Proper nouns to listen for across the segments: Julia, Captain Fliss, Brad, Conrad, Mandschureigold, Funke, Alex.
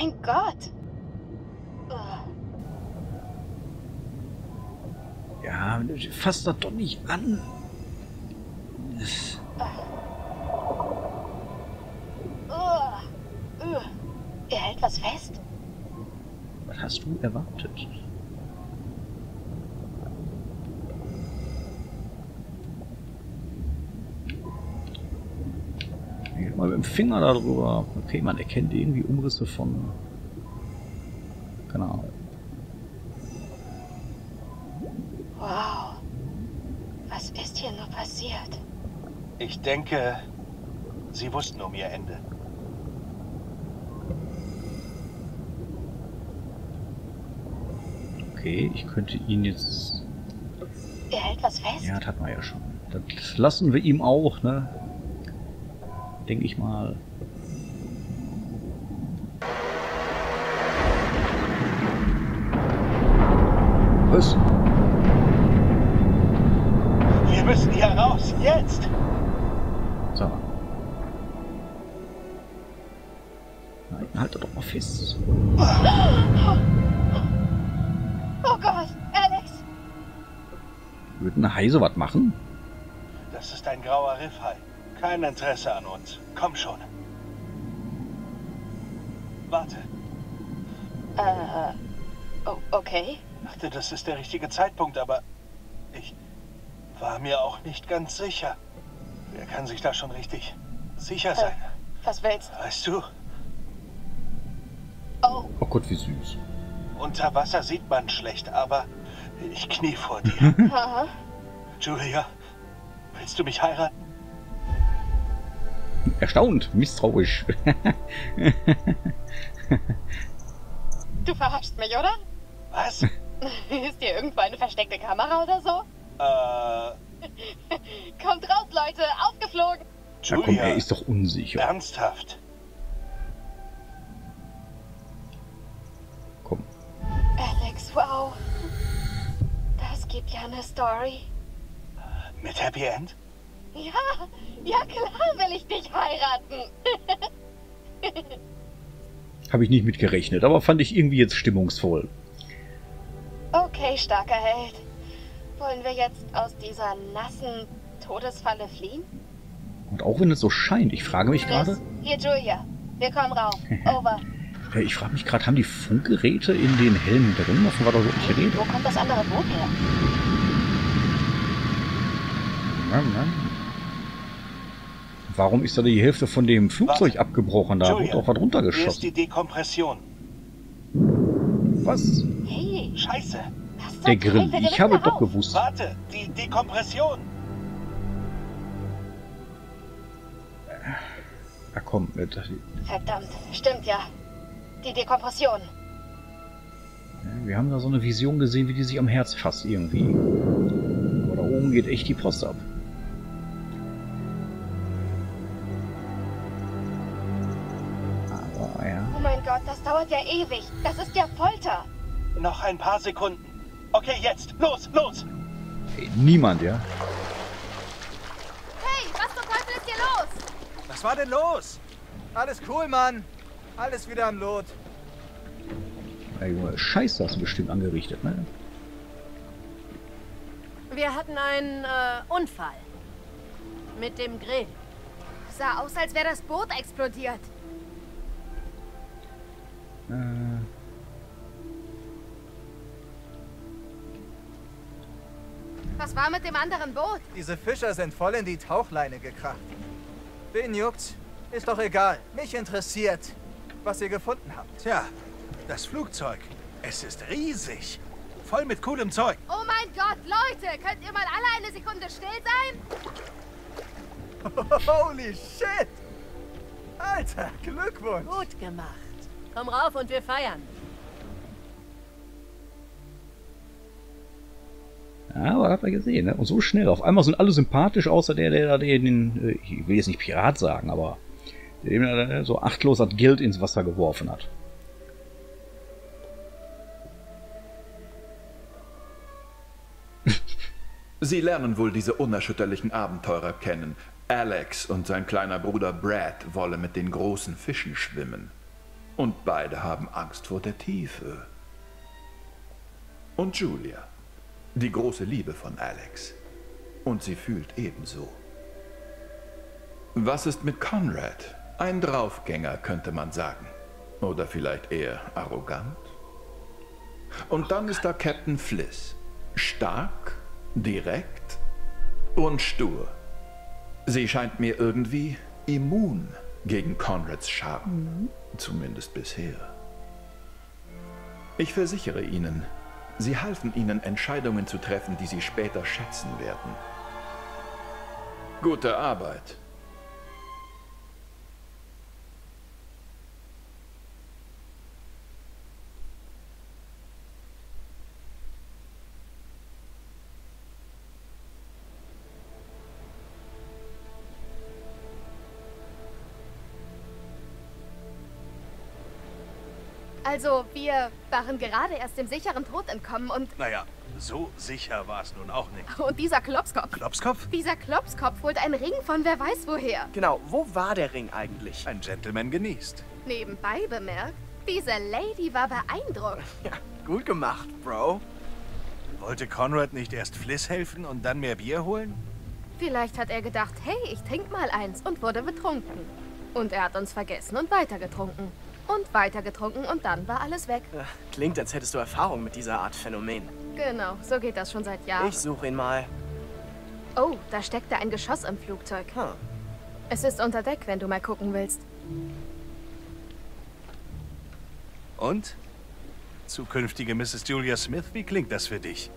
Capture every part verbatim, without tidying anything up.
Mein Gott. Ugh. Ja, fass das doch nicht an. Ugh. Ugh. Er hält was fest. Was hast du erwartet? Mal mit dem Finger darüber. Okay, man erkennt irgendwie Umrisse von. Keine Ahnung. Wow. Was ist hier nur passiert? Ich denke, sie wussten um ihr Ende. Okay, ich könnte ihn jetzt. Er hält was fest? Ja, das hatten wir ja schon. Das lassen wir ihm auch, ne? Denke ich mal. Was? Wir müssen hier raus, jetzt! So. Nein, haltet doch mal fest. Oh, oh Gott, Alex! Würde eine Hai sowas machen? Das ist ein grauer Riffhai. Kein Interesse an uns. Komm schon. Warte. Äh, oh, okay. Ich dachte, das ist der richtige Zeitpunkt, aber ich war mir auch nicht ganz sicher. Wer kann sich da schon richtig sicher sein? Äh, was willst du? Weißt du? Oh. Oh Gott, wie süß. Unter Wasser sieht man schlecht, aber ich knie vor dir. Julia, willst du mich heiraten? Erstaunt, misstrauisch. Du verarschst mich, oder? Was? Ist hier irgendwo eine versteckte Kamera oder so? Äh... Kommt raus, Leute! Aufgeflogen! Julia, komm, er ist doch unsicher. Ernsthaft? Komm. Alex, wow. Das gibt ja eine Story. Mit Happy End? Ja, ja klar will ich dich heiraten. Habe ich nicht mit gerechnet, aber fand ich irgendwie jetzt stimmungsvoll. Okay, starker Held. Wollen wir jetzt aus dieser nassen Todesfalle fliehen? Und auch wenn es so scheint, ich frage mich gerade... Hier, Julia. Wir kommen rauf. Over. Ich frage mich gerade, haben die Funkgeräte in den Helmen drin? Davon war doch wirklich die Rede. Wo kommt das andere Boot her? Nein, nein. Warum ist da die Hälfte von dem Flugzeug was? abgebrochen? Da Julia, wird auch was runtergeschossen. Hier ist die Dekompression. Was? Hey, Scheiße. Der Grill. Ich habe doch gewusst. Warte, die Dekompression. Na komm, mit. Verdammt, stimmt ja. Die Dekompression. Wir haben da so eine Vision gesehen, wie die sich am Herz fasst irgendwie. Aber da oben geht echt die Post ab. Das dauert ja ewig. Das ist ja Folter. Noch ein paar Sekunden. Okay, jetzt. Los, los. Hey, niemand, ja? Hey, was zum Teufel ist hier los? Was war denn los? Alles cool, Mann. Alles wieder am Lot. Ey, Junge, Scheiße hast du bestimmt angerichtet, ne? Wir hatten einen äh, Unfall. Mit dem Grill. Sah aus, als wäre das Boot explodiert. Was war mit dem anderen Boot? Diese Fischer sind voll in die Tauchleine gekracht. Wen juckt's? Ist doch egal. Mich interessiert, was ihr gefunden habt. Tja, das Flugzeug. Es ist riesig. Voll mit coolem Zeug. Oh mein Gott, Leute! Könnt ihr mal alle eine Sekunde still sein? Holy shit! Alter, Glückwunsch! Gut gemacht. Komm rauf und wir feiern. Ja, aber hat man gesehen, ne? Und so schnell. Auf einmal sind alle sympathisch, außer der, der da den, ich will jetzt nicht Pirat sagen, aber der, der, der so achtlos hat Geld ins Wasser geworfen hat. Sie lernen wohl diese unerschütterlichen Abenteurer kennen. Alex und sein kleiner Bruder Brad wollen mit den großen Fischen schwimmen. Und beide haben Angst vor der Tiefe. Und Julia, die große Liebe von Alex. Und sie fühlt ebenso. Was ist mit Conrad? Ein Draufgänger, könnte man sagen. Oder vielleicht eher arrogant. Und dann ist da Captain Fliss. Stark, direkt und stur. Sie scheint mir irgendwie immun gegen Conrads Charme. Mhm. Zumindest bisher. Ich versichere Ihnen, sie halfen Ihnen, Entscheidungen zu treffen, die Sie später schätzen werden. Gute Arbeit. Also, wir waren gerade erst dem sicheren Tod entkommen und... Naja, so sicher war es nun auch nicht. Und dieser Klopskopf. Klopskopf? Dieser Klopskopf holt einen Ring von wer weiß woher. Genau, wo war der Ring eigentlich? Ein Gentleman genießt. Nebenbei bemerkt, diese Lady war beeindruckt. Ja, gut gemacht, Bro. Wollte Conrad nicht erst Fliss helfen und dann mehr Bier holen? Vielleicht hat er gedacht, hey, ich trink mal eins und wurde betrunken. Und er hat uns vergessen und weitergetrunken. Und weitergetrunken und dann war alles weg. Klingt, als hättest du Erfahrung mit dieser Art Phänomen. Genau, so geht das schon seit Jahren. Ich suche ihn mal. Oh, da steckte ein Geschoss im Flugzeug. Huh. Es ist unter Deck, wenn du mal gucken willst. Und? Zukünftige Misses Julia Smith, wie klingt das für dich?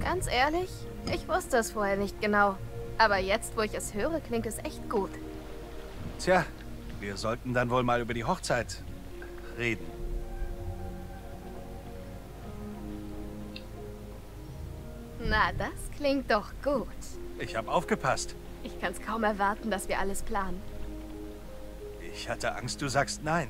Ganz ehrlich, ich wusste es vorher nicht genau. Aber jetzt, wo ich es höre, klingt es echt gut. Tja, wir sollten dann wohl mal über die Hochzeit reden. Na, das klingt doch gut. Ich habe aufgepasst. Ich kann's kaum erwarten, dass wir alles planen. Ich hatte Angst, du sagst nein.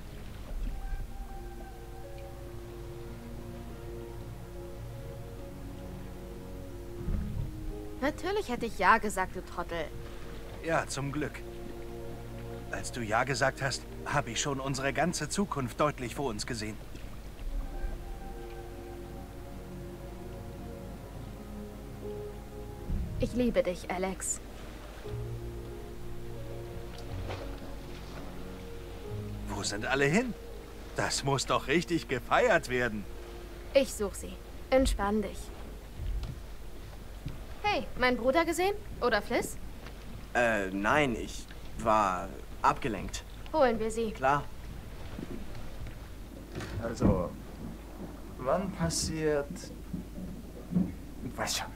Natürlich hätte ich ja gesagt, du Trottel. Ja, zum Glück. Als du ja gesagt hast, habe ich schon unsere ganze Zukunft deutlich vor uns gesehen. Ich liebe dich, Alex. Wo sind alle hin? Das muss doch richtig gefeiert werden. Ich suche sie. Entspann dich. Hey, mein Bruder gesehen? Oder Fliss? Äh, nein, ich war abgelenkt. Holen wir sie. Klar. Also, wann passiert... Ich weiß schon,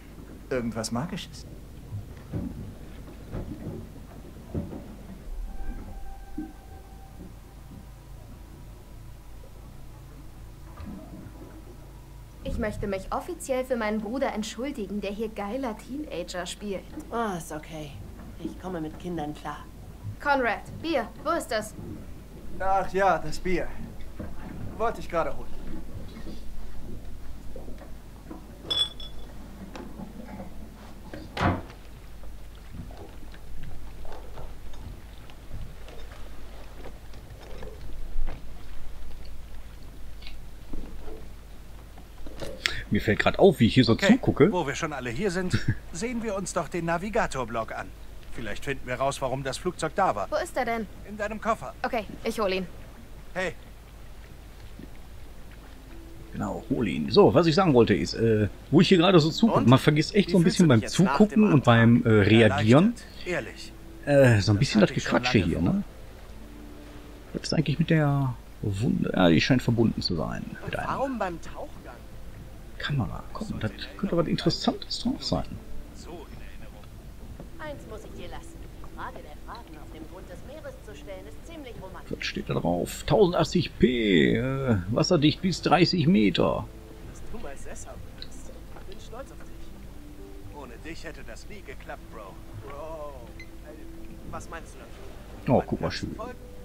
irgendwas Magisches? Ich möchte mich offiziell für meinen Bruder entschuldigen, der hier geiler Teenager spielt. Ah, oh, ist okay. Ich komme mit Kindern klar. Conrad, Bier, wo ist das? Ach ja, das Bier. Wollte ich gerade holen. Mir fällt gerade auf, wie ich hier so okay, zugucke. Wo wir schon alle hier sind, sehen wir uns doch den Navigatorblock an. Vielleicht finden wir raus, warum das Flugzeug da war. Wo ist er denn? In deinem Koffer. Okay, ich hole ihn. Hey. Genau, hol ihn. So, was ich sagen wollte ist, äh, wo ich hier gerade so zugucke, man vergisst echt so ein bisschen beim Zugucken und beim äh, Reagieren. Ehrlich. Äh, so ein bisschen das Gequatsche hier, ne? Was ist eigentlich mit der Wunde? Ja, die scheint verbunden zu sein. Warum beim Tauchen? Kamera, komm, das könnte was Interessantes drauf sein. So in Erinnerung. Eins muss ich dir lassen. Frage der Fragen auf dem Grund des Meeres zu stellen, ist ziemlich romantisch. Was steht da drauf? tausendachtzig p, äh, wasserdicht bis dreißig Meter. Dass du mal sesshaft bist. Ich bin stolz auf dich. Ohne dich hätte das nie geklappt, Bro. Bro. Was meinst du damit? Oh, guck mal schön.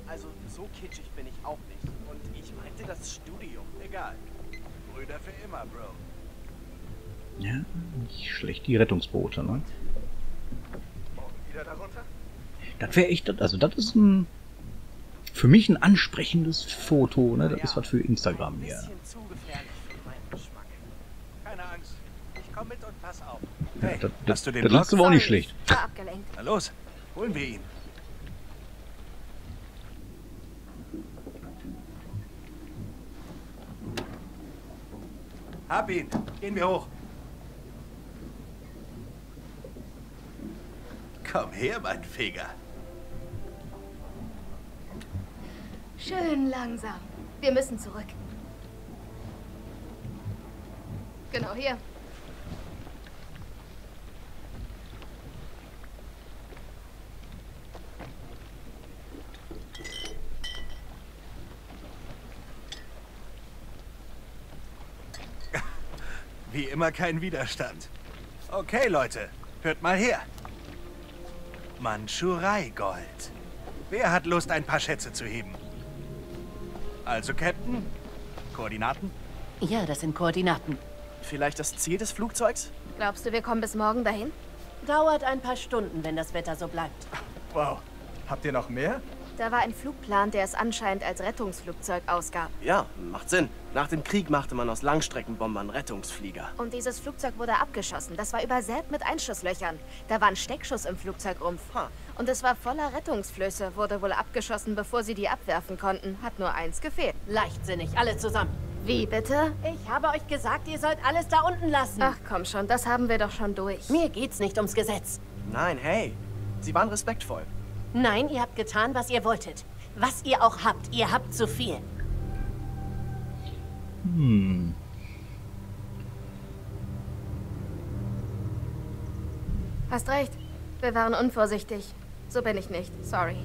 Also so kitschig bin ich auch nicht. Und ich meinte das Studium. Egal. Brüder für immer, Bro. Ja, nicht schlecht die Rettungsboote, ne? Morgen wieder darunter? Das wäre echt, also das ist ein, für mich ein ansprechendes Foto, ne? Das ist was für Instagram hier. Ja. Ja, das das, das lassen wir auch nicht schlecht. Na los, holen wir ihn. Hab ihn. Gehen wir hoch. Komm her, mein Feger. Schön langsam. Wir müssen zurück. Genau hier. Wie immer kein Widerstand. Okay, Leute, hört mal her. Mandschureigold. Wer hat Lust, ein paar Schätze zu heben? Also, Captain, Koordinaten? Ja, das sind Koordinaten. Vielleicht das Ziel des Flugzeugs? Glaubst du, wir kommen bis morgen dahin? Dauert ein paar Stunden, wenn das Wetter so bleibt. Wow. Habt ihr noch mehr? Da war ein Flugplan, der es anscheinend als Rettungsflugzeug ausgab. Ja, macht Sinn. Nach dem Krieg machte man aus Langstreckenbombern Rettungsflieger. Und dieses Flugzeug wurde abgeschossen. Das war übersät mit Einschusslöchern. Da war ein Steckschuss im Flugzeugrumpf. Huh. Und es war voller Rettungsflöße. Wurde wohl abgeschossen, bevor sie die abwerfen konnten. Hat nur eins gefehlt. Leichtsinnig, alle zusammen. Wie bitte? Ich habe euch gesagt, ihr sollt alles da unten lassen. Ach komm schon, das haben wir doch schon durch. Mir geht's nicht ums Gesetz. Nein, hey. Sie waren respektvoll. Nein, ihr habt getan, was ihr wolltet. Was ihr auch habt, ihr habt zu viel. Hm. Hast recht. Wir waren unvorsichtig. So bin ich nicht. Sorry.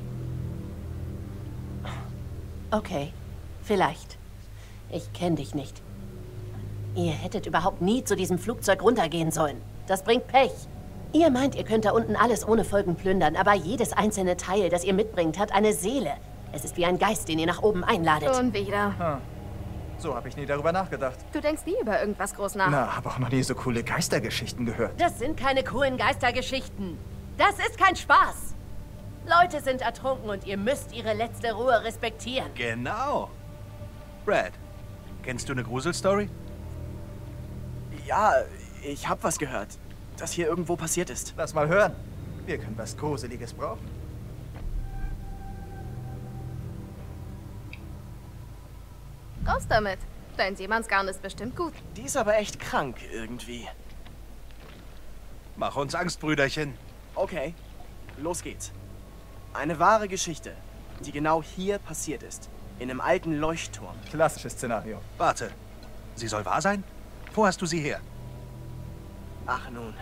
Okay. Vielleicht. Ich kenne dich nicht. Ihr hättet überhaupt nie zu diesem Flugzeug runtergehen sollen. Das bringt Pech. Ihr meint, ihr könnt da unten alles ohne Folgen plündern, aber jedes einzelne Teil, das ihr mitbringt, hat eine Seele. Es ist wie ein Geist, den ihr nach oben einladet. Und wieder. Hm. So habe ich nie darüber nachgedacht. Du denkst nie über irgendwas groß nach. Na, habe auch noch nie so coole Geistergeschichten gehört. Das sind keine coolen Geistergeschichten. Das ist kein Spaß. Leute sind ertrunken und ihr müsst ihre letzte Ruhe respektieren. Genau. Brad, kennst du eine Gruselstory? Ja, ich habe was gehört. Dass hier irgendwo passiert ist. Lass mal hören. Wir können was Gruseliges brauchen. Raus damit. Dein Seemannsgarn ist bestimmt gut. Die ist aber echt krank irgendwie. Mach uns Angst, Brüderchen. Okay, los geht's. Eine wahre Geschichte, die genau hier passiert ist. In einem alten Leuchtturm. Klassisches Szenario. Warte. Sie soll wahr sein? Wo hast du sie her? Ach nun,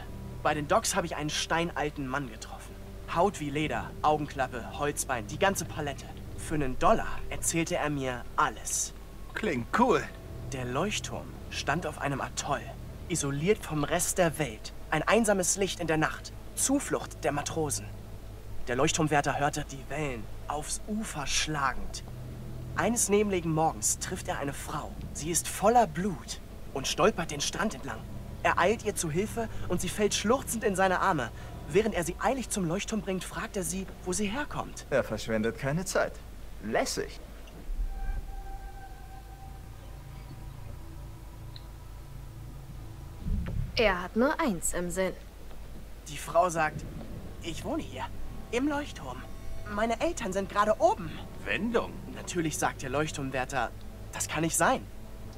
bei den Docks habe ich einen steinalten Mann getroffen. Haut wie Leder, Augenklappe, Holzbein, die ganze Palette. Für einen Dollar erzählte er mir alles. Klingt cool. Der Leuchtturm stand auf einem Atoll, isoliert vom Rest der Welt. Ein einsames Licht in der Nacht, Zuflucht der Matrosen. Der Leuchtturmwärter hörte die Wellen aufs Ufer schlagend. Eines nebligen Morgens trifft er eine Frau. Sie ist voller Blut und stolpert den Strand entlang. Er eilt ihr zu Hilfe und sie fällt schluchzend in seine Arme. Während er sie eilig zum Leuchtturm bringt, fragt er sie, wo sie herkommt. Er verschwendet keine Zeit. Lässig. Er hat nur eins im Sinn. Die Frau sagt, ich wohne hier, im Leuchtturm. Meine Eltern sind gerade oben. Wendung. Natürlich sagt der Leuchtturmwärter, das kann nicht sein.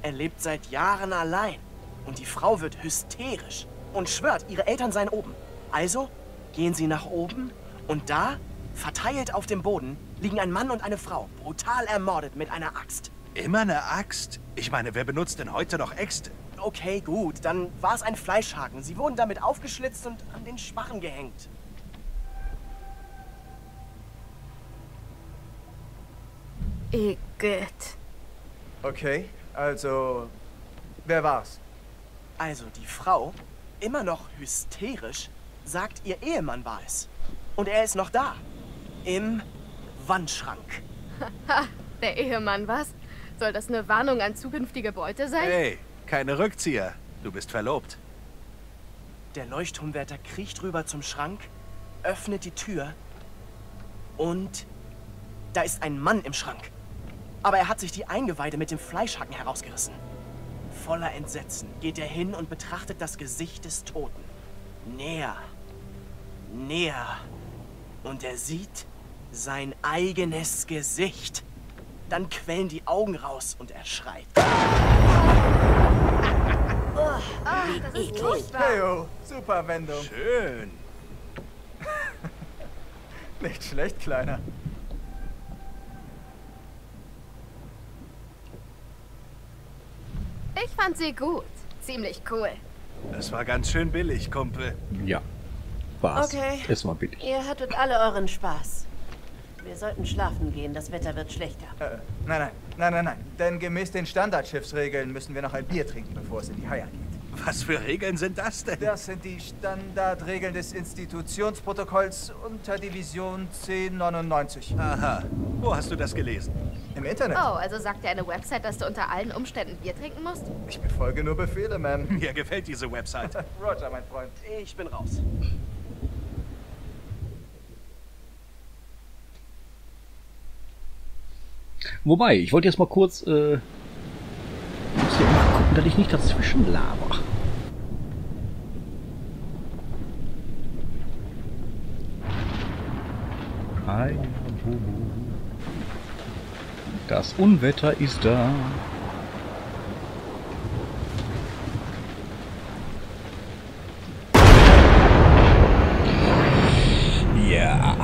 Er lebt seit Jahren allein. Und die Frau wird hysterisch und schwört, ihre Eltern seien oben. Also gehen sie nach oben und da, verteilt auf dem Boden, liegen ein Mann und eine Frau, brutal ermordet mit einer Axt. Immer eine Axt? Ich meine, wer benutzt denn heute noch Äxte? Okay, gut, dann war es ein Fleischhaken. Sie wurden damit aufgeschlitzt und an den Schwachen gehängt. Igitt. Okay, also, wer war's? Also, die Frau, immer noch hysterisch, sagt, ihr Ehemann war es. Und er ist noch da. Im Wandschrank. Haha, der Ehemann, was? Soll das eine Warnung an zukünftige Beute sein? Hey, keine Rückzieher. Du bist verlobt. Der Leuchtturmwärter kriecht rüber zum Schrank, öffnet die Tür Und da ist ein Mann im Schrank. Aber er hat sich die Eingeweide mit dem Fleischhaken herausgerissen. Voller Entsetzen geht er hin und betrachtet das Gesicht des Toten. Näher. Näher. Und er sieht sein eigenes Gesicht. Dann quellen die Augen raus und er schreit. Oh, ach, das ist furchtbar. Hey, oh, super Wendung. Schön. Nicht schlecht, Kleiner. Ich fand sie gut. Ziemlich cool. Das war ganz schön billig, Kumpel. Ja. War's. Okay. Erstmal bitte. Ihr hattet alle euren Spaß. Wir sollten schlafen gehen. Das Wetter wird schlechter. Äh, nein, nein, nein, nein, nein. Denn gemäß den Standardschiffsregeln müssen wir noch ein Bier trinken, bevor es in die Haie geht. Was für Regeln sind das denn? Das sind die Standardregeln des Institutionsprotokolls unter Division zehn neunundneunzig. Aha. Wo hast du das gelesen? Im Internet. Oh, also sagt dir eine Website, dass du unter allen Umständen Bier trinken musst? Ich befolge nur Befehle, Ma'am. Mir gefällt diese Website. Roger, mein Freund. Ich bin raus. Wobei, ich wollte jetzt mal kurz, äh, muss hier mal gucken, dass ich nicht dazwischen laber. Das Unwetter ist da. Ja.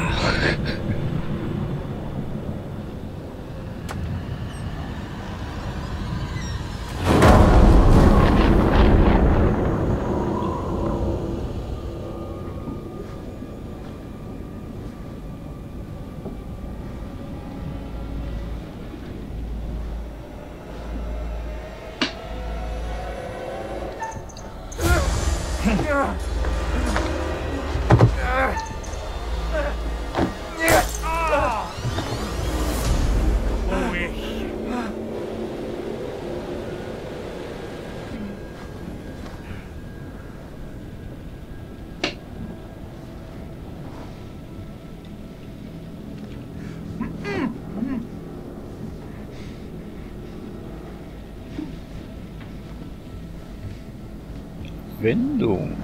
Wendung.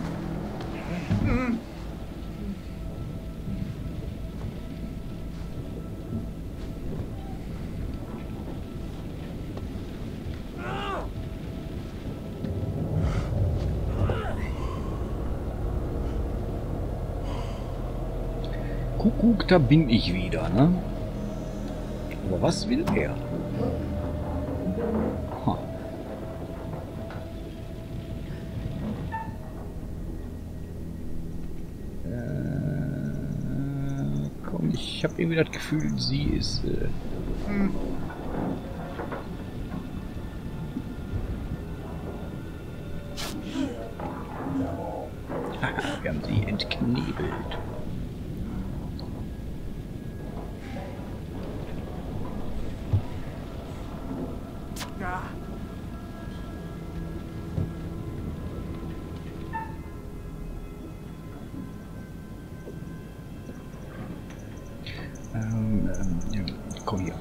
Kuckuck, da bin ich wieder, ne? Aber was will er? Ich habe irgendwie das Gefühl, sie ist... Äh hm. Ach, wir haben sie entknebelt. Ja. Ähm, ähm, komm hier.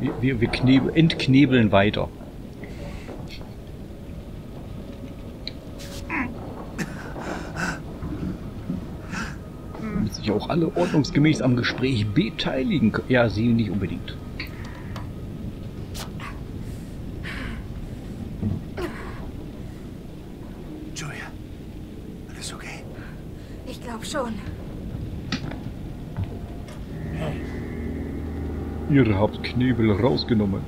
Wir, wir, wir knebel, entknebeln weiter. Damit sich auch alle ordnungsgemäß am Gespräch beteiligen können. Ja, sie nicht unbedingt. Julia, alles okay? Ich glaube schon. Ihr habt Knebel rausgenommen.